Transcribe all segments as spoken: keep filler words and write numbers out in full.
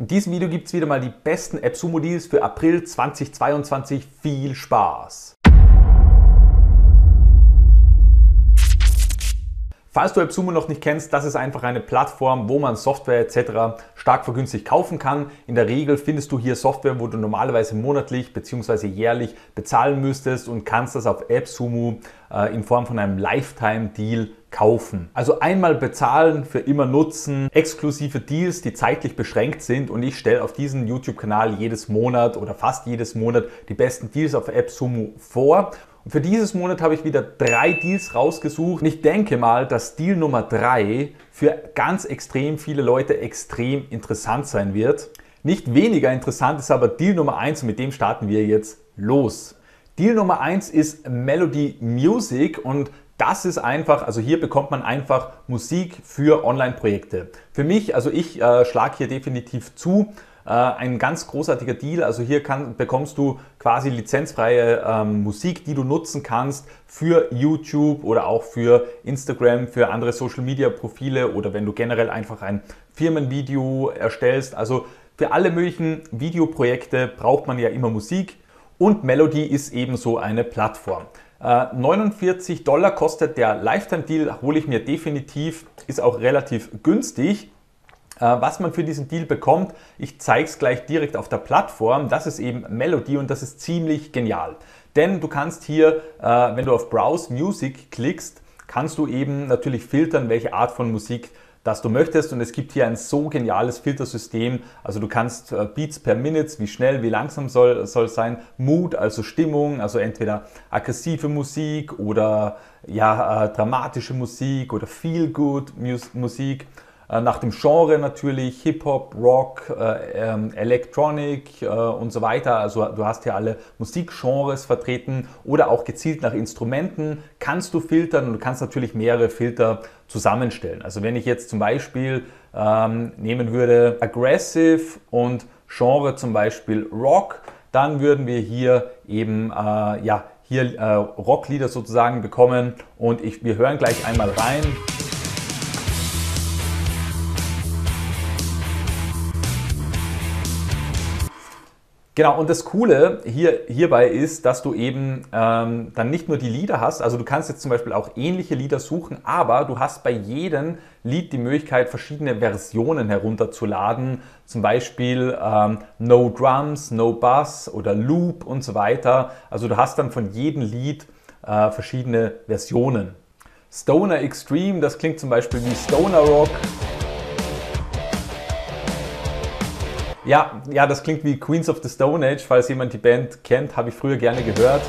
In diesem Video gibt es wieder mal die besten AppSumo-Deals für April zweitausendzweiundzwanzig. Viel Spaß! Falls du AppSumo noch nicht kennst, das ist einfach eine Plattform, wo man Software et cetera stark vergünstigt kaufen kann. In der Regel findest du hier Software, wo du normalerweise monatlich bzw. jährlich bezahlen müsstest und kannst das auf AppSumo äh, in Form von einem Lifetime-Deal kaufen. Also einmal bezahlen, für immer nutzen, exklusive Deals, die zeitlich beschränkt sind, und ich stelle auf diesem YouTube-Kanal jedes Monat oder fast jedes Monat die besten Deals auf AppSumo vor. Und für dieses Monat habe ich wieder drei Deals rausgesucht. Und ich denke mal, dass Deal Nummer drei für ganz extrem viele Leute extrem interessant sein wird. Nicht weniger interessant ist aber Deal Nummer eins, und mit dem starten wir jetzt los. Deal Nummer eins ist Melodie Music, und das ist einfach, also hier bekommt man einfach Musik für Online-Projekte. Für mich, also ich äh, schlage hier definitiv zu. Ein ganz großartiger Deal, also hier kann, bekommst du quasi lizenzfreie ähm, Musik, die du nutzen kannst für YouTube oder auch für Instagram, für andere Social Media Profile oder wenn du generell einfach ein Firmenvideo erstellst. Also für alle möglichen Videoprojekte braucht man ja immer Musik, und Melodie ist ebenso eine Plattform. Äh, neunundvierzig Dollar kostet der Lifetime Deal, hole ich mir definitiv, ist auch relativ günstig. Was man für diesen Deal bekommt, ich zeige es gleich direkt auf der Plattform, das ist eben Melodie, und das ist ziemlich genial. Denn du kannst hier, wenn du auf Browse Music klickst, kannst du eben natürlich filtern, welche Art von Musik das du möchtest, und es gibt hier ein so geniales Filtersystem. Also du kannst Beats per Minutes, wie schnell, wie langsam soll soll sein, Mood, also Stimmung, also entweder aggressive Musik oder ja, dramatische Musik oder Feel-Good-Musik. Nach dem Genre natürlich Hip-Hop, Rock, äh, ähm, Electronic äh, und so weiter. Also du hast hier alle Musikgenres vertreten, oder auch gezielt nach Instrumenten kannst du filtern, und du kannst natürlich mehrere Filter zusammenstellen. Also wenn ich jetzt zum Beispiel ähm, nehmen würde Aggressive und Genre zum Beispiel Rock, dann würden wir hier eben äh, ja, hier äh, Rocklieder sozusagen bekommen, und ich, wir hören gleich einmal rein. Genau, und das Coole hier, hierbei ist, dass du eben ähm, dann nicht nur die Lieder hast, also du kannst jetzt zum Beispiel auch ähnliche Lieder suchen, aber du hast bei jedem Lied die Möglichkeit, verschiedene Versionen herunterzuladen, zum Beispiel ähm, No Drums, No Bass oder Loop und so weiter. Also du hast dann von jedem Lied äh, verschiedene Versionen. Stoner Extreme, das klingt zum Beispiel wie Stoner Rock. Ja, ja, das klingt wie Queens of the Stone Age, falls jemand die Band kennt, habe ich früher gerne gehört.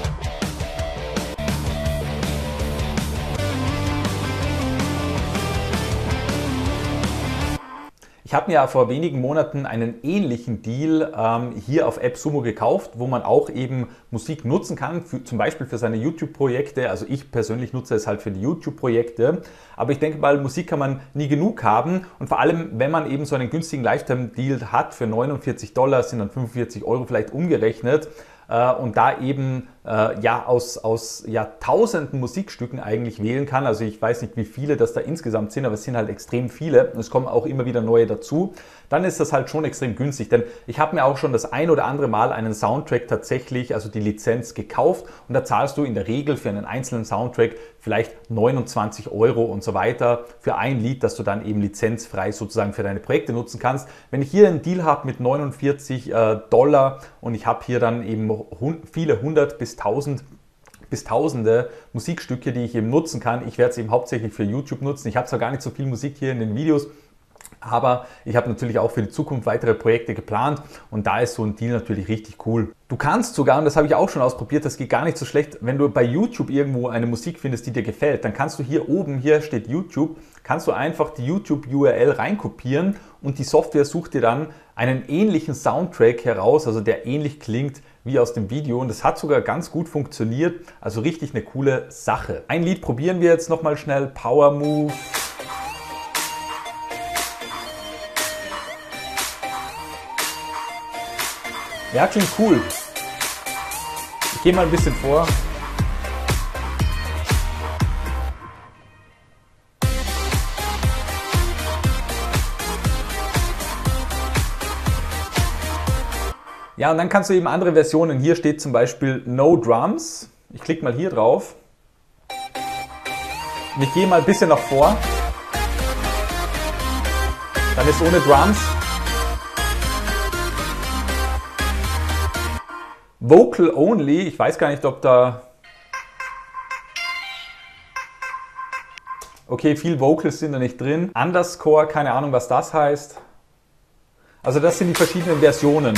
Ich habe mir ja vor wenigen Monaten einen ähnlichen Deal ähm, hier auf AppSumo gekauft, wo man auch eben Musik nutzen kann, für, zum Beispiel für seine YouTube-Projekte. Also ich persönlich nutze es halt für die YouTube-Projekte. Aber ich denke mal, Musik kann man nie genug haben. Und vor allem, wenn man eben so einen günstigen Lifetime-Deal hat für neunundvierzig Dollar, sind dann fünfundvierzig Euro vielleicht umgerechnet. Äh, und da eben äh, ja aus, aus ja, tausenden Musikstücken eigentlich wählen kann. Also ich weiß nicht, wie viele das da insgesamt sind, aber es sind halt extrem viele. Und es kommen auch immer wieder neue dazu. Dazu, dann ist das halt schon extrem günstig, denn ich habe mir auch schon das ein oder andere Mal einen Soundtrack tatsächlich, also die Lizenz gekauft, und da zahlst du in der Regel für einen einzelnen Soundtrack vielleicht neunundzwanzig Euro und so weiter für ein Lied, das du dann eben lizenzfrei sozusagen für deine Projekte nutzen kannst. Wenn ich hier einen Deal habe mit neunundvierzig Dollar und ich habe hier dann eben viele hundert bis tausend bis tausende Musikstücke, die ich eben nutzen kann. Ich werde es eben hauptsächlich für YouTube nutzen. Ich habe zwar gar nicht so viel Musik hier in den Videos, aber ich habe natürlich auch für die Zukunft weitere Projekte geplant, und da ist so ein Deal natürlich richtig cool. Du kannst sogar, und das habe ich auch schon ausprobiert, das geht gar nicht so schlecht, wenn du bei YouTube irgendwo eine Musik findest, die dir gefällt, dann kannst du hier oben, hier steht YouTube, kannst du einfach die YouTube-U R L reinkopieren, und die Software sucht dir dann einen ähnlichen Soundtrack heraus, also der ähnlich klingt wie aus dem Video, und das hat sogar ganz gut funktioniert, also richtig eine coole Sache. Ein Lied probieren wir jetzt nochmal schnell, Power Move. Ja, klingt cool. Ich gehe mal ein bisschen vor. Ja, und dann kannst du eben andere Versionen, hier steht zum Beispiel No Drums. Ich klicke mal hier drauf. Und ich gehe mal ein bisschen nach vor. Dann ist ohne Drums. Vocal Only, ich weiß gar nicht, ob da... Okay, viel Vocals sind da nicht drin. Underscore, keine Ahnung, was das heißt. Also das sind die verschiedenen Versionen.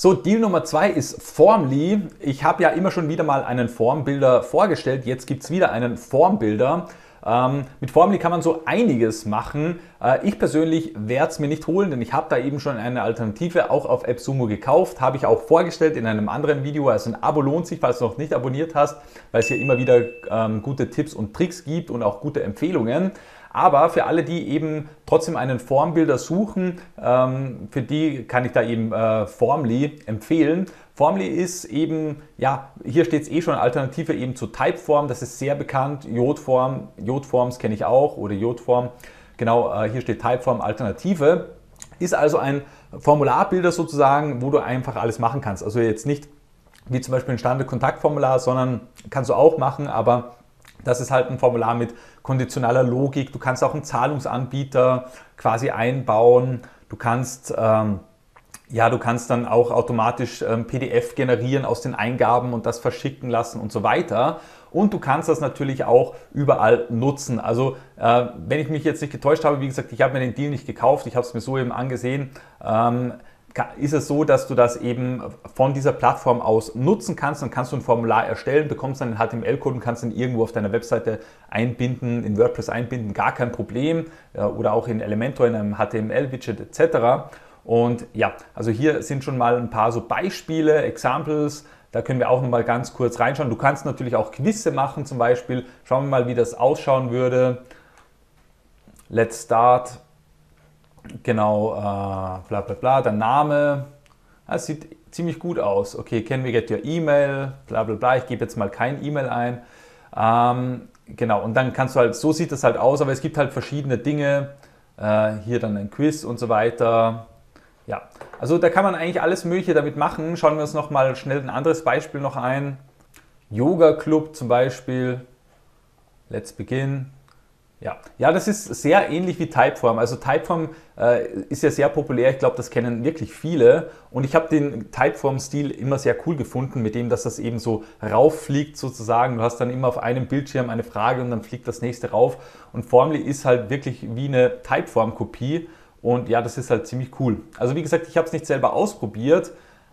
So, Deal Nummer zwei ist Formly. Ich habe ja immer schon wieder mal einen Formbilder vorgestellt. Jetzt gibt es wieder einen Formbilder. Ähm, mit Formly kann man so einiges machen. Äh, ich persönlich werde es mir nicht holen, denn ich habe da eben schon eine Alternative auch auf AppSumo gekauft. Habe ich auch vorgestellt in einem anderen Video. Also ein Abo lohnt sich, falls du noch nicht abonniert hast, weil es hier immer wieder ähm, gute Tipps und Tricks gibt und auch gute Empfehlungen. Aber für alle, die eben trotzdem einen Formbilder suchen, ähm, für die kann ich da eben äh, Formly empfehlen. Formly ist eben, ja, hier steht es eh schon, Alternative eben zu Typeform, das ist sehr bekannt, Jotform, Jotforms kenne ich auch, oder Jotform, genau, äh, hier steht Typeform Alternative, ist also ein Formularbilder sozusagen, wo du einfach alles machen kannst. Also jetzt nicht wie zum Beispiel ein Standard-Kontaktformular, sondern kannst du auch machen, aber das ist halt ein Formular mit konditionaler Logik, du kannst auch einen Zahlungsanbieter quasi einbauen, du kannst... Ähm, Ja, du kannst dann auch automatisch ähm, P D F generieren aus den Eingaben und das verschicken lassen und so weiter. Und du kannst das natürlich auch überall nutzen. Also äh, wenn ich mich jetzt nicht getäuscht habe, wie gesagt, ich habe mir den Deal nicht gekauft, ich habe es mir so eben angesehen, ähm, ist es so, dass du das eben von dieser Plattform aus nutzen kannst. Dann kannst du ein Formular erstellen, bekommst dann den H T M L-Code und kannst ihn irgendwo auf deiner Webseite einbinden, in WordPress einbinden, gar kein Problem. Äh, oder auch in Elementor, in einem H T M L-Widget et cetera. Und ja, also hier sind schon mal ein paar so Beispiele, Examples, da können wir auch nochmal ganz kurz reinschauen. Du kannst natürlich auch Quizze machen zum Beispiel. Schauen wir mal, wie das ausschauen würde. Let's start. Genau, äh, bla bla bla, der Name. Das sieht ziemlich gut aus. Okay, can we get your email? Bla bla bla, ich gebe jetzt mal kein E-Mail ein. Ähm, genau, und dann kannst du halt, so sieht das halt aus, aber es gibt halt verschiedene Dinge. Äh, hier dann ein Quiz und so weiter. Ja, also da kann man eigentlich alles Mögliche damit machen. Schauen wir uns nochmal schnell ein anderes Beispiel noch ein. Yoga-Club zum Beispiel. Let's begin. Ja. ja, das ist sehr ähnlich wie Typeform. Also Typeform äh, ist ja sehr populär. Ich glaube, das kennen wirklich viele. Und ich habe den Typeform-Stil immer sehr cool gefunden, mit dem, dass das eben so rauffliegt sozusagen. Du hast dann immer auf einem Bildschirm eine Frage und dann fliegt das nächste rauf. Und Formly ist halt wirklich wie eine Typeform-Kopie. Und ja, das ist halt ziemlich cool. Also wie gesagt, ich habe es nicht selber ausprobiert,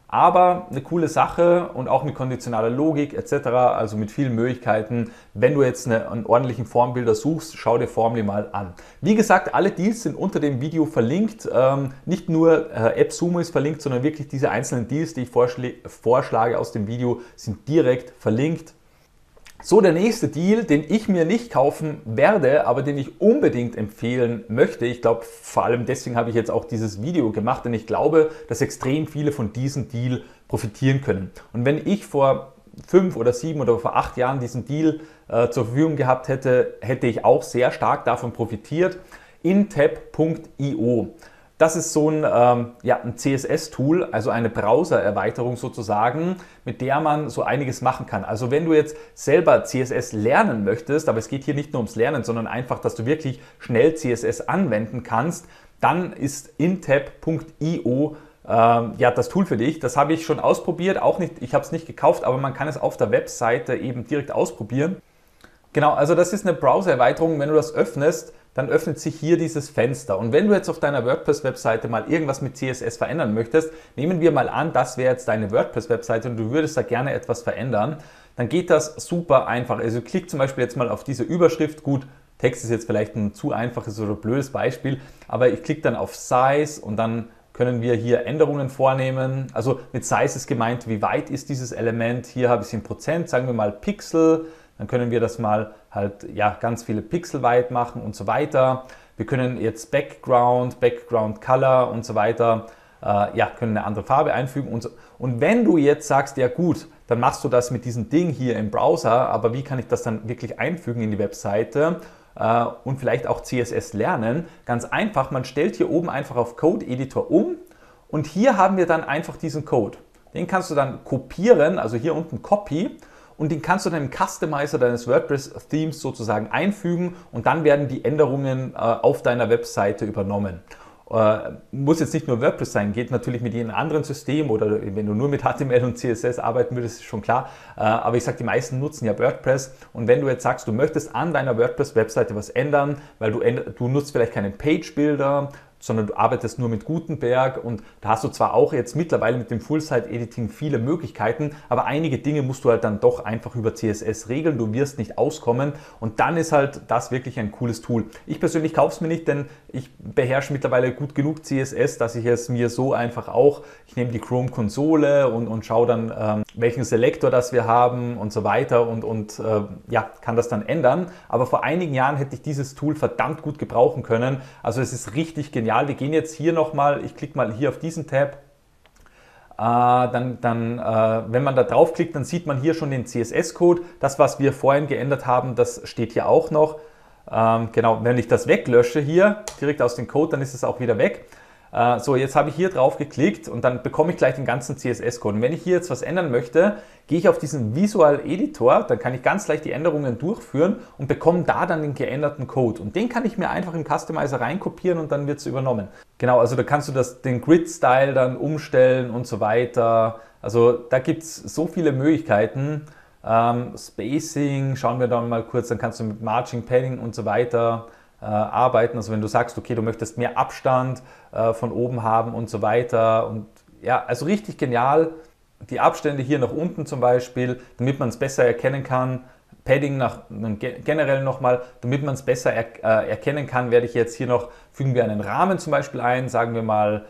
aber eine coole Sache und auch mit konditionaler Logik et cetera, also mit vielen Möglichkeiten. Wenn du jetzt eine, einen ordentlichen Formbilder suchst, schau dir Formly mal an. Wie gesagt, alle Deals sind unter dem Video verlinkt. Ähm, nicht nur äh, AppSumo ist verlinkt, sondern wirklich diese einzelnen Deals, die ich vorschlage aus dem Video, sind direkt verlinkt. So, der nächste Deal, den ich mir nicht kaufen werde, aber den ich unbedingt empfehlen möchte. Ich glaube, vor allem deswegen habe ich jetzt auch dieses Video gemacht, denn ich glaube, dass extrem viele von diesem Deal profitieren können. Und wenn ich vor fünf oder sieben oder vor acht Jahren diesen Deal äh, zur Verfügung gehabt hätte, hätte ich auch sehr stark davon profitiert. InTab Punkt i o. Das ist so ein, ähm, ja, ein C S S-Tool, also eine Browser-Erweiterung sozusagen, mit der man so einiges machen kann. Also wenn du jetzt selber C S S lernen möchtest, aber es geht hier nicht nur ums Lernen, sondern einfach, dass du wirklich schnell C S S anwenden kannst, dann ist intab Punkt i o ähm, ja, das Tool für dich. Das habe ich schon ausprobiert, auch nicht, ich habe es nicht gekauft, aber man kann es auf der Webseite eben direkt ausprobieren. Genau, also das ist eine Browser-Erweiterung, wenn du das öffnest, dann öffnet sich hier dieses Fenster. Und wenn du jetzt auf deiner WordPress-Webseite mal irgendwas mit C S S verändern möchtest, nehmen wir mal an, das wäre jetzt deine WordPress-Webseite und du würdest da gerne etwas verändern, dann geht das super einfach. Also klick zum Beispiel jetzt mal auf diese Überschrift. Gut, Text ist jetzt vielleicht ein zu einfaches oder blödes Beispiel, aber ich klicke dann auf Size und dann können wir hier Änderungen vornehmen. Also mit Size ist gemeint, wie weit ist dieses Element. Hier habe ich es in Prozent, sagen wir mal Pixel. Dann können wir das mal halt, ja, ganz viele Pixel weit machen und so weiter. Wir können jetzt Background, Background Color und so weiter, äh, ja, können eine andere Farbe einfügen und so. Und wenn du jetzt sagst, ja gut, dann machst du das mit diesem Ding hier im Browser, aber wie kann ich das dann wirklich einfügen in die Webseite äh, und vielleicht auch C S S lernen? Ganz einfach, man stellt hier oben einfach auf Code-Editor um und hier haben wir dann einfach diesen Code. Den kannst du dann kopieren, also hier unten Copy, und den kannst du dann im Customizer deines WordPress-Themes sozusagen einfügen und dann werden die Änderungen äh, auf deiner Webseite übernommen. Äh, muss jetzt nicht nur WordPress sein, geht natürlich mit jedem anderen System oder wenn du nur mit H T M L und C S S arbeiten würdest, ist schon klar. Äh, aber ich sage, die meisten nutzen ja WordPress und wenn du jetzt sagst, du möchtest an deiner WordPress-Webseite was ändern, weil du, du nutzt vielleicht keinen Page-Builder, sondern du arbeitest nur mit Gutenberg und da hast du zwar auch jetzt mittlerweile mit dem Full-Site-Editing viele Möglichkeiten, aber einige Dinge musst du halt dann doch einfach über C S S regeln, du wirst nicht auskommen und dann ist halt das wirklich ein cooles Tool. Ich persönlich kaufe es mir nicht, denn ich beherrsche mittlerweile gut genug C S S, dass ich es mir so einfach auch, ich nehme die Chrome-Konsole und, und schaue dann, ähm, welchen Selektor das wir haben und so weiter und, und äh, ja, kann das dann ändern. Aber vor einigen Jahren hätte ich dieses Tool verdammt gut gebrauchen können, also es ist richtig genial. Wir gehen jetzt hier nochmal, ich klicke mal hier auf diesen Tab, äh, dann, dann, äh, wenn man da draufklickt, dann sieht man hier schon den C S S-Code. Das, was wir vorhin geändert haben, das steht hier auch noch. Ähm, genau, wenn ich das weglösche hier, direkt aus dem Code, dann ist es auch wieder weg. Äh, so, jetzt habe ich hier drauf geklickt und dann bekomme ich gleich den ganzen C S S-Code. Und wenn ich hier jetzt was ändern möchte, gehe ich auf diesen Visual Editor, dann kann ich ganz leicht die Änderungen durchführen und bekomme da dann den geänderten Code. Und den kann ich mir einfach im Customizer reinkopieren und dann wird es übernommen. Genau, also da kannst du das, den Grid-Style dann umstellen und so weiter. Also da gibt es so viele Möglichkeiten. Ähm, Spacing, schauen wir da mal kurz, dann kannst du mit Margin, Padding und so weiter äh, arbeiten. Also wenn du sagst, okay, du möchtest mehr Abstand äh, von oben haben und so weiter. Und ja, also richtig genial. Die Abstände hier nach unten zum Beispiel, damit man es besser erkennen kann. Padding nach, generell nochmal, damit man es besser er, äh, erkennen kann, werde ich jetzt hier noch, fügen wir einen Rahmen zum Beispiel ein, sagen wir mal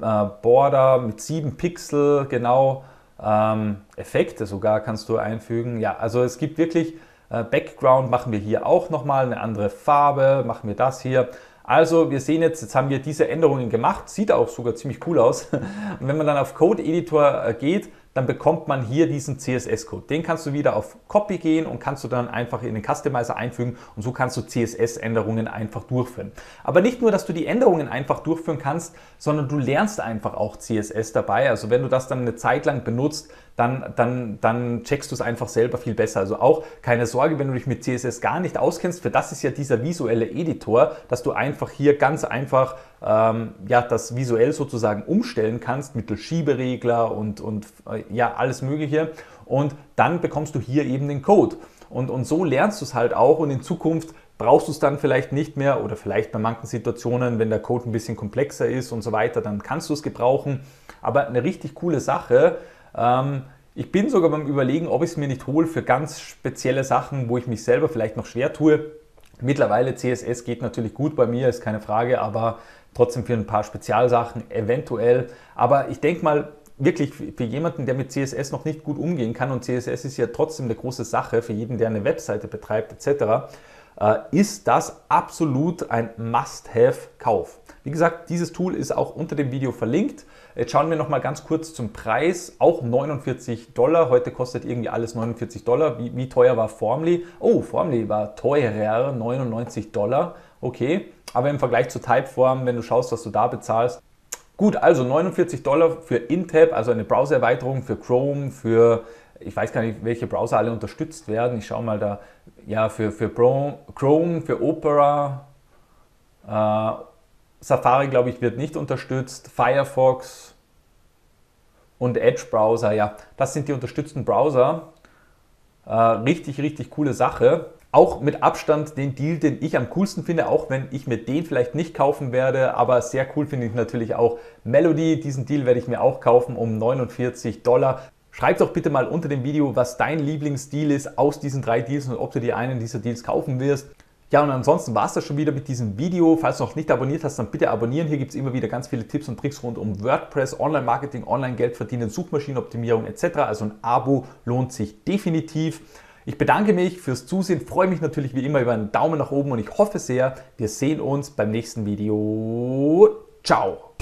äh, Border mit sieben Pixel, genau, ähm, Effekte sogar kannst du einfügen. Ja, also es gibt wirklich, äh, Background machen wir hier auch nochmal, eine andere Farbe, machen wir das hier. Also wir sehen jetzt, jetzt haben wir diese Änderungen gemacht, sieht auch sogar ziemlich cool aus. Und wenn man dann auf Code Editor geht, dann bekommt man hier diesen C S S-Code. Den kannst du wieder auf Copy gehen und kannst du dann einfach in den Customizer einfügen und so kannst du C S S-Änderungen einfach durchführen. Aber nicht nur, dass du die Änderungen einfach durchführen kannst, sondern du lernst einfach auch C S S dabei. Also wenn du das dann eine Zeit lang benutzt, Dann, dann, dann checkst du es einfach selber viel besser. Also auch keine Sorge, wenn du dich mit C S S gar nicht auskennst, für das ist ja dieser visuelle Editor, dass du einfach hier ganz einfach ähm, ja, das visuell sozusagen umstellen kannst mittels Schieberegler und, und äh, ja, alles Mögliche und dann bekommst du hier eben den Code und, und so lernst du es halt auch und in Zukunft brauchst du es dann vielleicht nicht mehr oder vielleicht bei manchen Situationen, wenn der Code ein bisschen komplexer ist und so weiter, dann kannst du es gebrauchen, aber eine richtig coole Sache. Ich bin sogar beim Überlegen, ob ich es mir nicht hole für ganz spezielle Sachen, wo ich mich selber vielleicht noch schwer tue. Mittlerweile C S S geht natürlich gut bei mir, ist keine Frage, aber trotzdem für ein paar Spezialsachen eventuell. Aber ich denke mal, wirklich für jemanden, der mit C S S noch nicht gut umgehen kann und C S S ist ja trotzdem eine große Sache für jeden, der eine Webseite betreibt et cetera, ist das absolut ein Must-Have-Kauf. Wie gesagt, dieses Tool ist auch unter dem Video verlinkt. Jetzt schauen wir noch mal ganz kurz zum Preis, auch neunundvierzig Dollar, heute kostet irgendwie alles neunundvierzig Dollar, wie, wie teuer war Formly? Oh, Formly war teurer, neunundneunzig Dollar, okay, aber im Vergleich zu Typeform, wenn du schaust, was du da bezahlst, gut, also neunundvierzig Dollar für InTab, also eine Browser-Erweiterung für Chrome, für, ich weiß gar nicht, welche Browser alle unterstützt werden, ich schaue mal da, ja, für, für Chrome, für Opera, äh, Safari, glaube ich, wird nicht unterstützt, Firefox und Edge-Browser, ja, das sind die unterstützten Browser. Äh, richtig, richtig coole Sache. Auch mit Abstand den Deal, den ich am coolsten finde, auch wenn ich mir den vielleicht nicht kaufen werde, aber sehr cool finde ich natürlich auch Melodie. Diesen Deal werde ich mir auch kaufen um neunundvierzig Dollar. Schreib doch bitte mal unter dem Video, was dein Lieblingsdeal ist aus diesen drei Deals und ob du dir einen dieser Deals kaufen wirst. Ja, und ansonsten war es das schon wieder mit diesem Video. Falls du noch nicht abonniert hast, dann bitte abonnieren. Hier gibt es immer wieder ganz viele Tipps und Tricks rund um WordPress, Online-Marketing, Online-Geld verdienen, Suchmaschinenoptimierung et cetera. Also ein Abo lohnt sich definitiv. Ich bedanke mich fürs Zusehen, freue mich natürlich wie immer über einen Daumen nach oben und ich hoffe sehr, wir sehen uns beim nächsten Video. Ciao!